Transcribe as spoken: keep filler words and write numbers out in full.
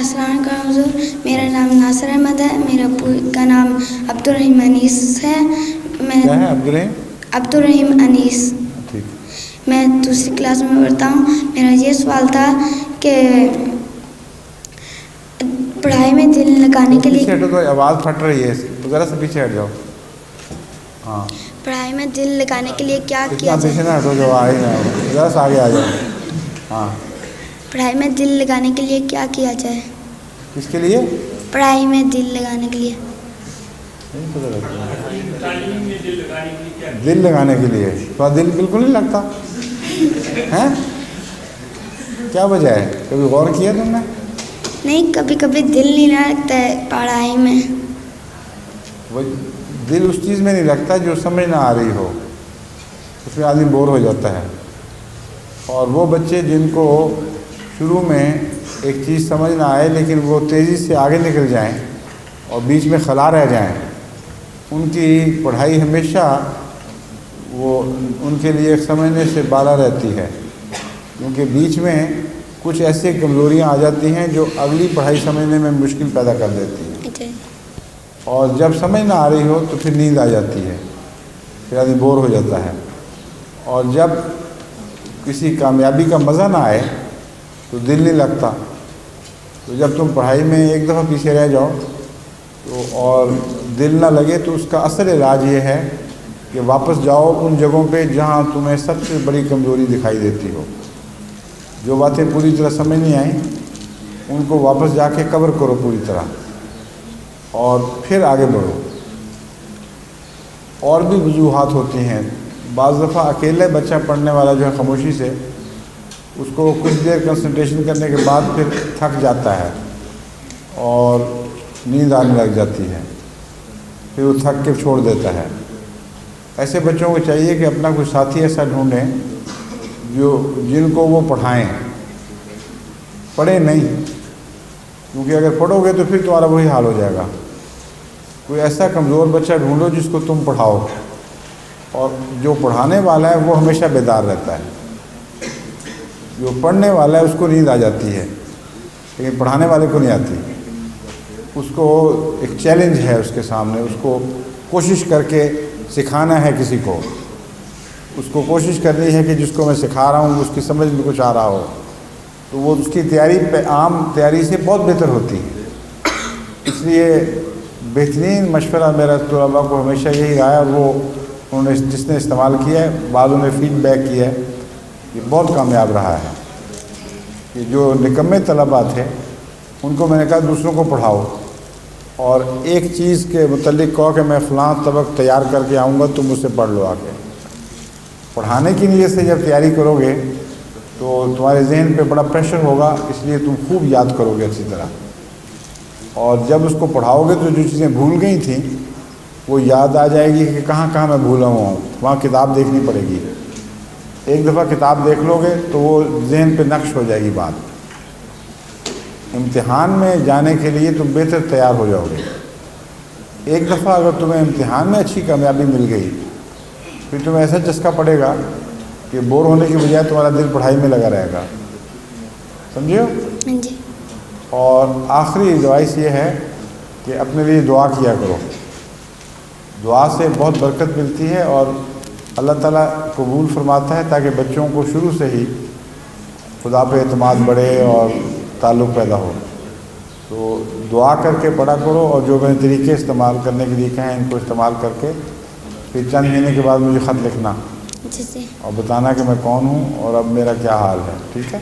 असरान का हुजूर। मेरा नाम नासिर अहमद है। मेरा का नाम अब्दुल रहीम अनीस है। मैं अब्दुल रहीम अनीस, मैं दूसरी क्लास में पढ़ता हूँ। मेरा ये सवाल था कि पढ़ाई में दिल लगाने के लिए तो आवाज़ फट रही है, ज़रा से पीछे हट जाओ। हाँ, पढ़ाई में दिल लगाने के लिए क्या किया जाए? पीछे ना हटो, जो आए ज़रा से आगे आ जाओ। हाँ, पढ़ाई में दिल लगाने के लिए क्या किया जाए? किसके लिए? पढ़ाई में दिल लगाने के लिए दिल लगाने के लिए तो दिल बिल्कुल नहीं लगता है। क्या वजह है? कभी गौर किया तुमने? नहीं, कभी कभी दिल नहीं लगता है पढ़ाई में। वो दिल उस चीज़ में नहीं लगता जो समझ ना आ रही हो, उसमें आदमी बोर हो जाता है। और वो बच्चे जिनको शुरू में एक चीज़ समझ ना आए लेकिन वो तेज़ी से आगे निकल जाएं और बीच में खला रह जाएं, उनकी पढ़ाई हमेशा वो उनके लिए समझने से बाला रहती है, क्योंकि बीच में कुछ ऐसी कमजोरियां आ जाती हैं जो अगली पढ़ाई समझने में मुश्किल पैदा कर देती हैं। और जब समझ ना आ रही हो तो फिर नींद आ जाती है, फिर आदमी बोर हो जाता है। और जब किसी कामयाबी का मज़ा ना आए तो दिल नहीं लगता। तो जब तुम पढ़ाई में एक दफ़ा पीछे रह जाओ तो और दिल ना लगे तो उसका असल इलाज ये है कि वापस जाओ उन जगहों पे जहाँ तुम्हें सबसे बड़ी कमज़ोरी दिखाई देती हो, जो बातें पूरी तरह समझ नहीं आई उनको वापस जाके कवर करो पूरी तरह और फिर आगे बढ़ो। और भी वजूहात होती हैं। बाज़ दफ़ा अकेले बच्चा पढ़ने वाला जो है खामोशी से, उसको कुछ देर कंसंट्रेशन करने के बाद फिर थक जाता है और नींद आने लग जाती है, फिर वो थक के छोड़ देता है। ऐसे बच्चों को चाहिए कि अपना कोई साथी ऐसा ढूंढें जो जिनको वो पढ़ाएं, पढ़े नहीं, क्योंकि अगर पढ़ोगे तो फिर तुम्हारा वही हाल हो जाएगा। कोई ऐसा कमज़ोर बच्चा ढूंढो जिसको तुम पढ़ाओ, और जो पढ़ाने वाला है वो हमेशा बेदार रहता है, जो पढ़ने वाला है उसको नींद आ जाती है लेकिन पढ़ाने वाले को नहीं आती। उसको एक चैलेंज है उसके सामने, उसको कोशिश करके सिखाना है किसी को, उसको कोशिश करनी है कि जिसको मैं सिखा रहा हूँ उसकी समझ में कुछ आ रहा हो, तो वो उसकी तैयारी पे आम तैयारी से बहुत बेहतर होती है। इसलिए बेहतरीन मशवरा मेरा तलबा को हमेशा यही रहा है, और वो उन्होंने जिसने इस्तेमाल किया है, बाज़ों ने फीडबैक किया है, ये बहुत कामयाब रहा है। कि जो निकम्मे तलबा थे उनको मैंने कहा दूसरों को पढ़ाओ, और एक चीज़ के मतलब कहो कि मैं फ़लाँ सबक तैयार करके आऊँगा, तुम उससे पढ़ लो आके। पढ़ाने की नीयत से जब तैयारी करोगे तो तुम्हारे जहन पे बड़ा प्रेशर होगा, इसलिए तुम खूब याद करोगे अच्छी तरह। और जब उसको पढ़ाओगे तो जो चीज़ें भूल गई थी वो याद आ जाएगी कि कहाँ कहाँ मैं भूला हुआ हूँ, वहाँ किताब देखनी पड़ेगी। एक दफ़ा किताब देख लोगे तो वो जहन पे नक्श हो जाएगी बात। इम्तिहान में जाने के लिए तुम बेहतर तैयार हो जाओगे। एक दफ़ा अगर तुम्हें इम्तिहान में अच्छी कामयाबी मिल गई, फिर तुम्हें ऐसा चस्का पड़ेगा कि बोर होने की बजाय तुम्हारा दिल पढ़ाई में लगा रहेगा। समझे जी। और आखिरी एडवाइस ये है कि अपने लिए दुआ किया करो, दुआ से बहुत बरकत मिलती है और अल्लाह ताला कबूल फरमाता है, ताकि बच्चों को शुरू से ही खुदा पे एतमाद बढ़े और ताल्लुक़ पैदा हो। तो दुआ करके पढ़ा करो, और जो मैंने तरीके इस्तेमाल करने के लिए कहें इनको इस्तेमाल करके फिर चंद महीने के बाद मुझे ख़त लिखना और बताना कि मैं कौन हूँ और अब मेरा क्या हाल है। ठीक है।